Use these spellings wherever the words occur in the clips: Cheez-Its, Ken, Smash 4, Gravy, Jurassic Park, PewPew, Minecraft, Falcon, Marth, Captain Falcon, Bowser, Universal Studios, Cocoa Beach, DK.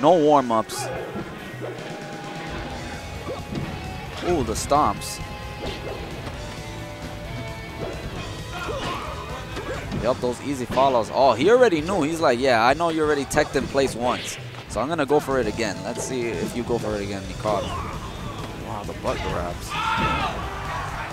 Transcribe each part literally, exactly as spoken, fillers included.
No warm-ups. Ooh, the stomps. Yup, those easy follows. Oh, he already knew. He's like, yeah, I know you already teched in place once. So I'm going to go for it again. Let's see if you go for it again. He caught him. Wow, the butt grabs.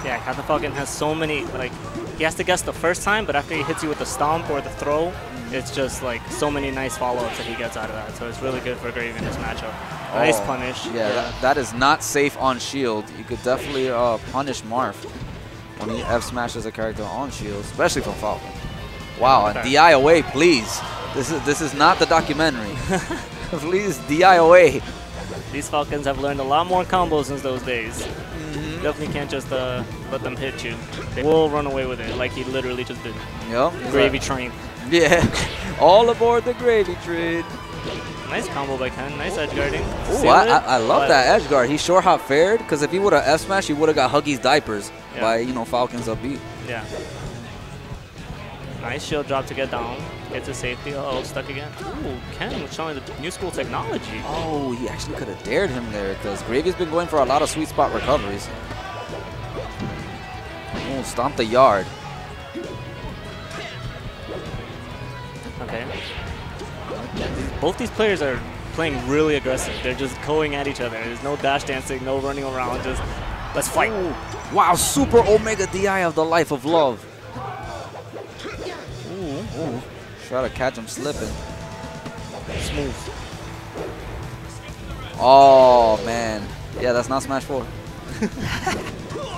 Yeah, Captain Falcon has so many, like, he has to guess the first time, but after he hits you with the stomp or the throw, it's just like so many nice follow-ups that he gets out of that. So it's really good for Gravy in this matchup. Nice oh, punish. Yeah, yeah. That, that is not safe on shield. You could definitely uh, punish Marth when he F-smashes a character on shield, especially from Falcon. Wow, and D I away, please. This is this is not the documentary. Please, D I away. These Falcons have learned a lot more combos since those days. Mm-hmm. Definitely can't just uh, let them hit you. They will run away with it, like he literally just did. Yep. Gravy train. Yeah. All aboard the Gravy train. Nice combo by Ken. Nice edge guarding. Ooh, I, I, I love but that edge guard. He short hop fared, because if he would have F smash, he would have got Huggy's diapers yeah. by you know Falcon's upbeat. Yeah. Nice shield drop to get down. Get to safety. Uh oh, stuck again. Ooh, Ken was showing the new school technology. Oh, he actually could have dared him there because Gravy's been going for a lot of sweet spot recoveries. Ooh, stomp the yard. Okay. Both these players are playing really aggressive. They're just going at each other. There's no dash dancing, no running around. Just let's fight. Ooh. Wow, super Omega D I of the life of love. Ooh. Try to catch him slipping. Smooth. Oh, man. Yeah, that's not Smash four.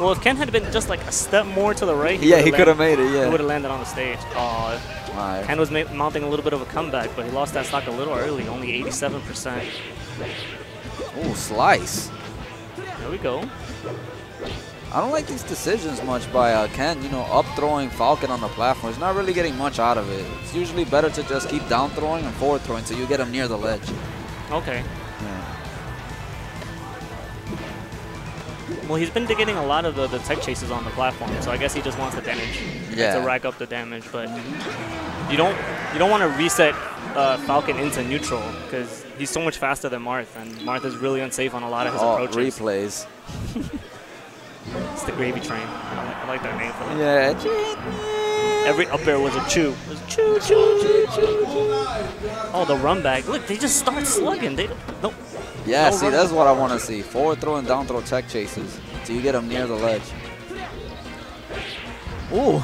Well, if Ken had been just like a step more to the right, he yeah, he could have made it, yeah. He would have landed on the stage. Oh, right. Ken was mounting a little bit of a comeback, but he lost that stock a little early, only eighty-seven percent. Ooh, slice. There we go. I don't like these decisions much by uh, Ken, you know, up throwing Falcon on the platform. He's not really getting much out of it. It's usually better to just keep down throwing and forward throwing so you get him near the ledge. Okay. Yeah. Well, he's been getting a lot of the, the tech chases on the platform, so I guess he just wants the damage yeah. to rack up the damage. But you don't you don't want to reset uh, Falcon into neutral because he's so much faster than Marth, and Marth is really unsafe on a lot of his oh, approaches. Replays. It's the Gravy train. I like, I like that name for that. Yeah. Every up air was a chew. It was chew, chew, chew, chew. Oh, the run back. Look, they just start slugging. They no. Yeah, no see, that's what I want to see. Forward throw and down throw tech chases. So you get them near the ledge. Ooh.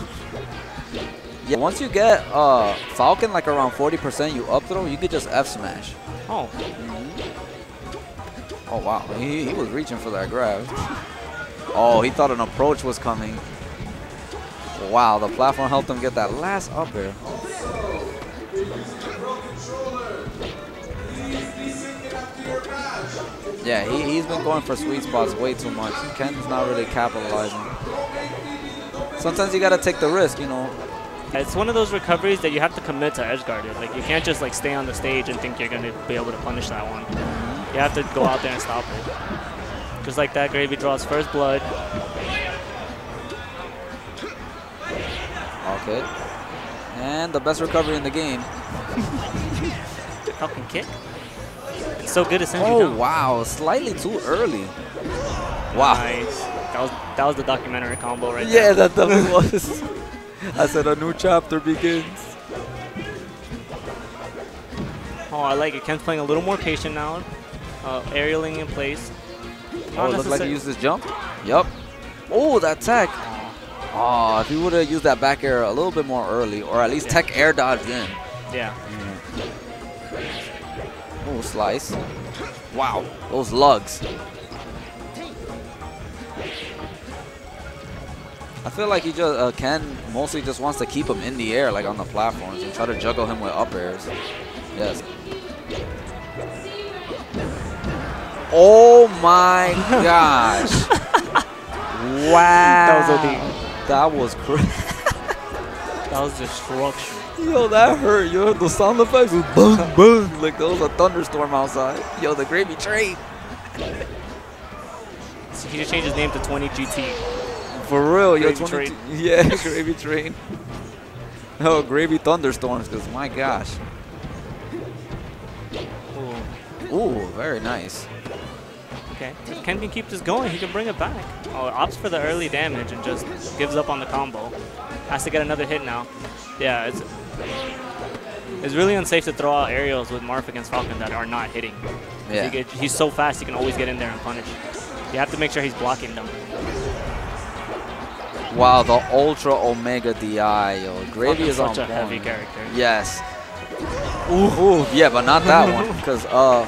Yeah, once you get uh, Falcon like around forty percent, you up throw, you could just F smash. Oh. Mm-hmm. Oh, wow. He, he was reaching for that grab. Oh, he thought an approach was coming. Wow, the platform helped him get that last up air. Yeah, he, he's been going for sweet spots way too much. Ken's not really capitalizing. Sometimes you gotta take the risk, you know. It's one of those recoveries that you have to commit to edgeguard it. Like, you can't just like stay on the stage and think you're gonna be able to punish that one. You have to go out there and stop it. Just like that, Gravy draws first blood. Okay. And the best recovery in the game. Falcon kick. It's so good to send you down. Oh, wow. Slightly too early. Wow. Nice. That was, that was the documentary combo right there. Yeah, that definitely was. I said a new chapter begins. Oh, I like it. Ken's playing a little more patient now. Uh, aerialing in place. Oh, it looks like he used his jump. Yup. Oh, that tech. Oh, if he would have used that back air a little bit more early, or at least yeah. tech air dodge in. Yeah. Mm. Oh, slice. Wow, those lugs. I feel like he just uh, Ken mostly just wants to keep him in the air, like on the platforms, and try to juggle him with up airs. Yes. Oh my gosh. Wow. That was O D. That was crazy. That was destruction. Yo, that hurt. Yo, the sound effects was boom, boom. Like there was a thunderstorm outside. Yo, the Gravy train. So he just changed his name to twenty G T. For real, yo, twenty. Yeah, Gravy train. Oh, Gravy thunderstorms, because my gosh. Ooh, very nice. Okay, Ken can keep this going. He can bring it back. Oh, opts for the early damage and just gives up on the combo. Has to get another hit now. Yeah, it's it's really unsafe to throw out aerials with Marth against Falcon that are not hitting. Yeah. He get, he's so fast, he can always get in there and punish. You have to make sure he's blocking them. Wow, the Ultra Omega D I. Yo. Gravy is on point. Such a heavy character. Yes. Ooh, ooh, yeah, but not that one, because uh,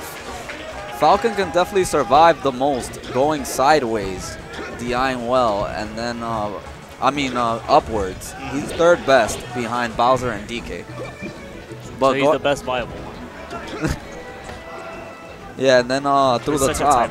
Falcon can definitely survive the most going sideways, D I-ing well, and then, uh, I mean, uh, upwards. He's third best behind Bowser and D K. But so he's the best viable one. Yeah, and then uh, through it's the top.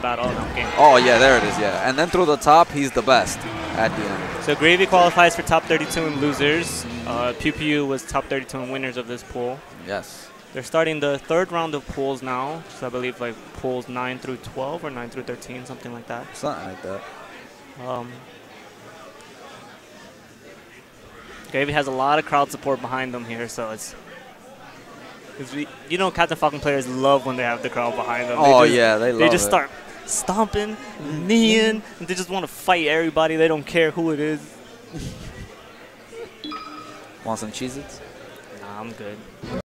Oh yeah, there it is. Yeah, and then through the top, he's the best at the end. So Gravy qualifies for top thirty-two in losers. Uh, PewPew was top thirty-two in winners of this pool. Yes. They're starting the third round of pools now. So I believe like pools nine through twelve or nine through thirteen, something like that. Something like that. Um, Gravy has a lot of crowd support behind them here, so it's. We, you know, Captain Falcon players love when they have the crowd behind them. Oh, they just, yeah, they love it. They just it. start stomping, kneeing, and they just want to fight everybody. They don't care who it is. Want some Cheez-Its? Nah, I'm good.